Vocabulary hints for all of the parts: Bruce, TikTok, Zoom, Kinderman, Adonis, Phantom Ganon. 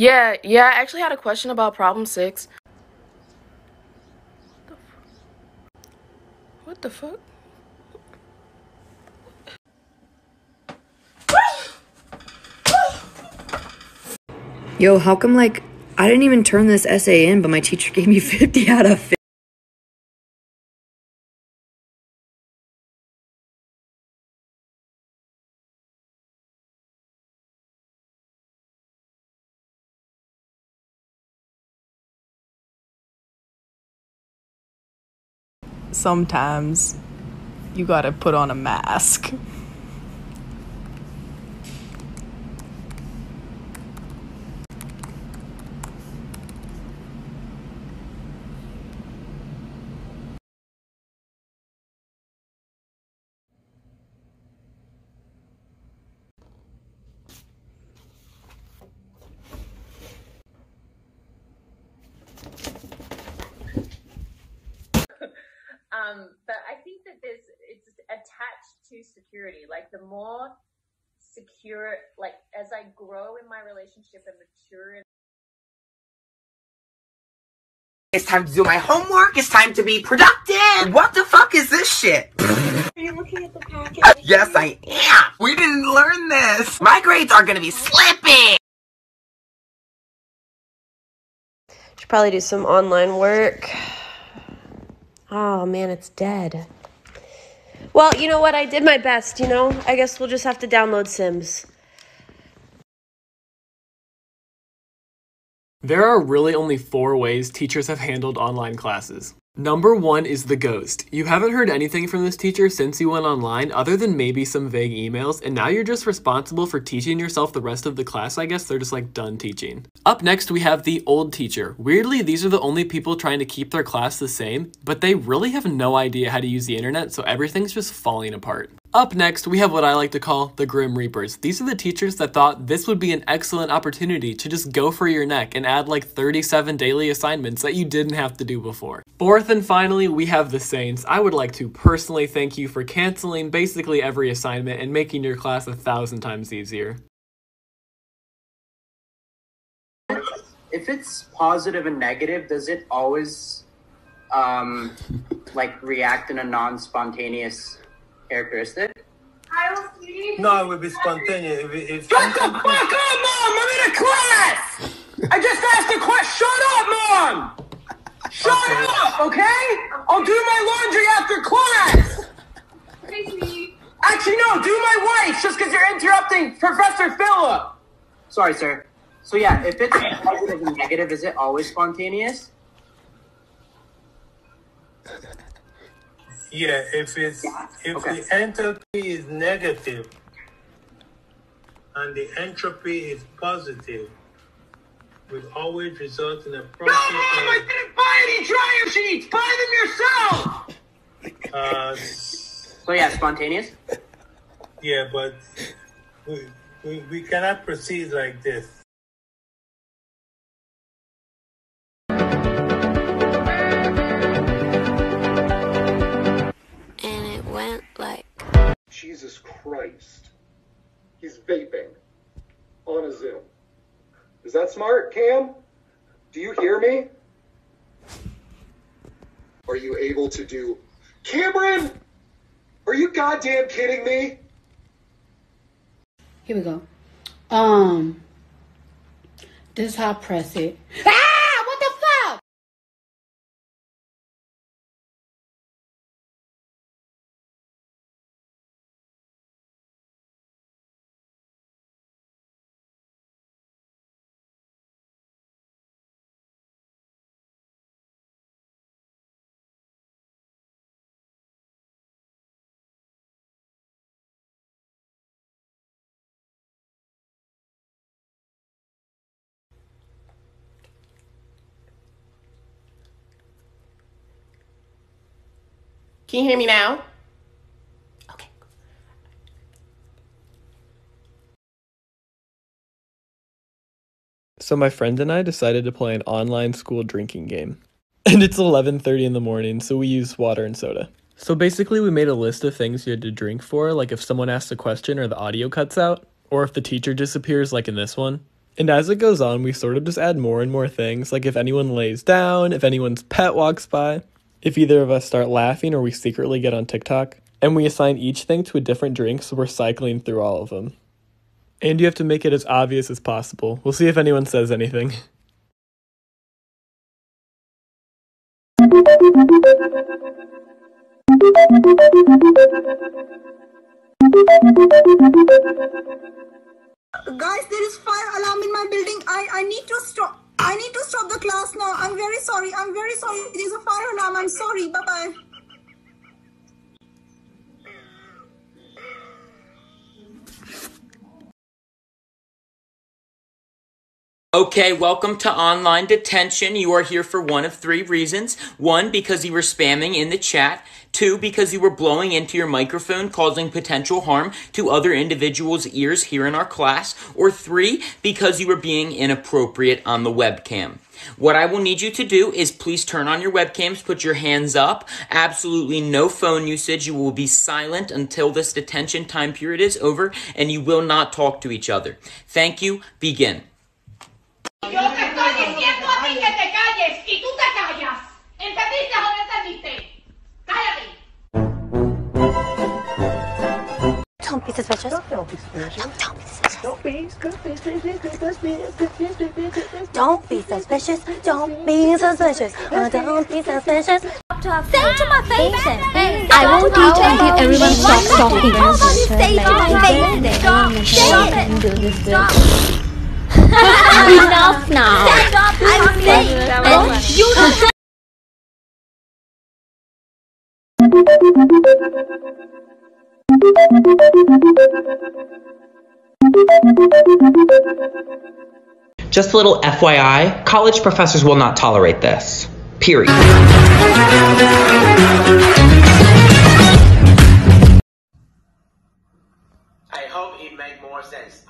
Yeah, I actually had a question about problem 6. What the fuck? Yo, how come, like, I didn't even turn this essay in, but my teacher gave me 50 out of 50? Sometimes you gotta put on a mask. But I think that it's attached to security. Like, the more secure, like, as I grow in my relationship and mature. It's time to do my homework. It's time to be productive. What the fuck is this shit? Are you looking at the packet? Yes, I am. We didn't learn this. My grades are going to be slipping. Should probably do some online work. Oh, man, it's dead. Well, you know what? I did my best, you know? I guess we'll just have to download Sims. There are really only 4 ways teachers have handled online classes. Number 1 is the ghost. You haven't heard anything from this teacher since you went online other than maybe some vague emails, and now you're just responsible for teaching yourself the rest of the class. I guess they're just like done teaching. Up next, we have the old teacher. Weirdly, these are the only people trying to keep their class the same, but they really have no idea how to use the internet, so everything's just falling apart. Up next, we have what I like to call the Grim Reapers. These are the teachers that thought this would be an excellent opportunity to just go for your neck and add like 37 daily assignments that you didn't have to do before. Fourth and finally, we have the Saints. I would like to personally thank you for canceling basically every assignment and making your class 1,000 times easier. If it's positive and negative, does it always like react in a non-spontaneous characteristic? No, it would be spontaneous. If shut the fuck up, Mom! I'm in a class! I just asked a question! Shut up, Mom! Shut up, okay? I'll do my laundry after class! Actually, no, do my wife's just because you're interrupting Professor Phillip! Sorry, sir. So yeah, if it's positive and negative, is it always spontaneous? Yeah, if the entropy is negative and the entropy is positive, would always result in a process. No, Mom, I didn't buy any dryer sheets! Buy them yourself! So yeah, spontaneous? Yeah, but we cannot proceed like this. Jesus Christ. He's vaping on a Zoom. Is that smart, Cam? Do you hear me? Are you able to do... Cameron! Are you goddamn kidding me? Here we go. This is how I press it. Ah! What the fuck? Can you hear me now? Okay. So my friend and I decided to play an online school drinking game. And it's 11:30 in the morning, so we used water and soda. So basically we made a list of things you had to drink for, like if someone asked a question or the audio cuts out, or if the teacher disappears like in this one. And as it goes on, we sort of just add more and more things, like if anyone lays down, if anyone's pet walks by, if either of us start laughing or we secretly get on TikTok. And we assign each thing to a different drink, so we're cycling through all of them. And you have to make it as obvious as possible. We'll see if anyone says anything. Guys, there is fire alarm in my building. I need to stop. I need to stop the class now. I'm very sorry. I'm very sorry. There's a fire alarm. I'm sorry. Bye-bye. Okay, welcome to online detention. You are here for one of three reasons. One, because you were spamming in the chat. Two, because you were blowing into your microphone, causing potential harm to other individuals' ears here in our class. Or three, because you were being inappropriate on the webcam. What I will need you to do is please turn on your webcams, put your hands up, absolutely no phone usage. You will be silent until this detention time period is over, and you will not talk to each other. Thank you. Begin. Yo te estoy diciendo a ti que te calles y tú te callas. ¿Entendiste o no entendiste? ¡Cállate! Don't be suspicious. Don't be suspicious. Don't be suspicious. Don't be suspicious. Don't be suspicious. Don't be suspicious. Don't be suspicious. Say to my face. I won't teach until everyone stops talking. Say to my face. Stop it. Enough now. Stand up, I'm late. Just a little FYI, college professors will not tolerate this. Period. I hope it made more sense.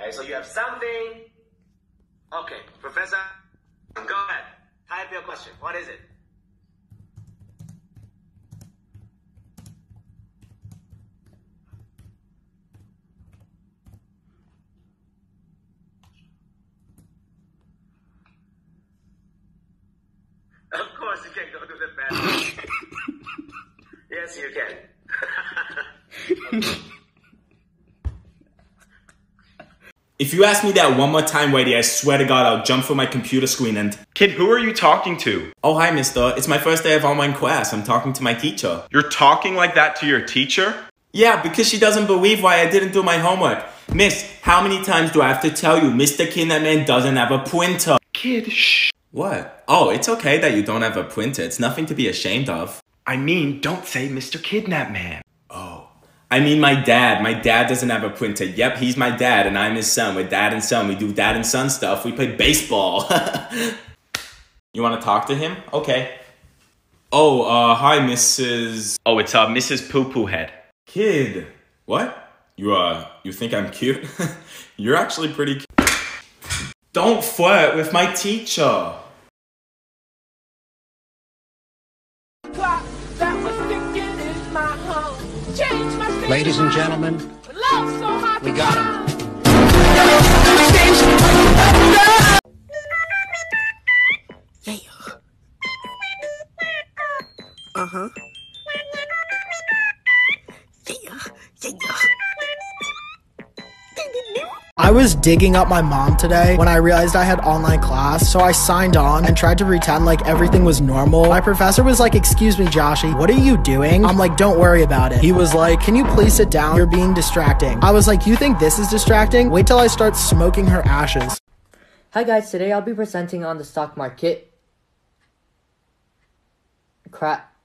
Okay, so you have something. Okay, Professor, go ahead. Type your question. What is it? Of course, you can go to the bathroom. Yes, you can. Okay. If you ask me that one more time, Whitey, I swear to God, I'll jump from my computer screen and... Kid, who are you talking to? Oh, hi, mister. It's my first day of online class. I'm talking to my teacher. You're talking like that to your teacher? Yeah, because she doesn't believe why I didn't do my homework. Miss, how many times do I have to tell you Mr. Kinderman doesn't have a printer? Kid, shh. What? Oh, it's okay that you don't have a printer. It's nothing to be ashamed of. I mean, don't say Mr. Kidnapman. Oh. I mean my dad. My dad doesn't have a printer. Yep, he's my dad and I'm his son. We're dad and son. We do dad and son stuff. We play baseball. You want to talk to him? Okay. Oh, hi, Mrs. Oh, it's, Mrs. Poo-Poo Head. Kid. What? You think I'm cute? You're actually pretty cute. Don't flirt with my teacher. Ladies and gentlemen, we got him. Yeah. Uh-huh. I was digging up my mom today when I realized I had online class, so I signed on and tried to pretend like everything was normal. My professor was like, excuse me, Joshie, what are you doing? I'm like, don't worry about it. He was like, can you please sit down? You're being distracting. I was like, you think this is distracting? Wait till I start smoking her ashes. Hi guys, today I'll be presenting on the stock market. Crap.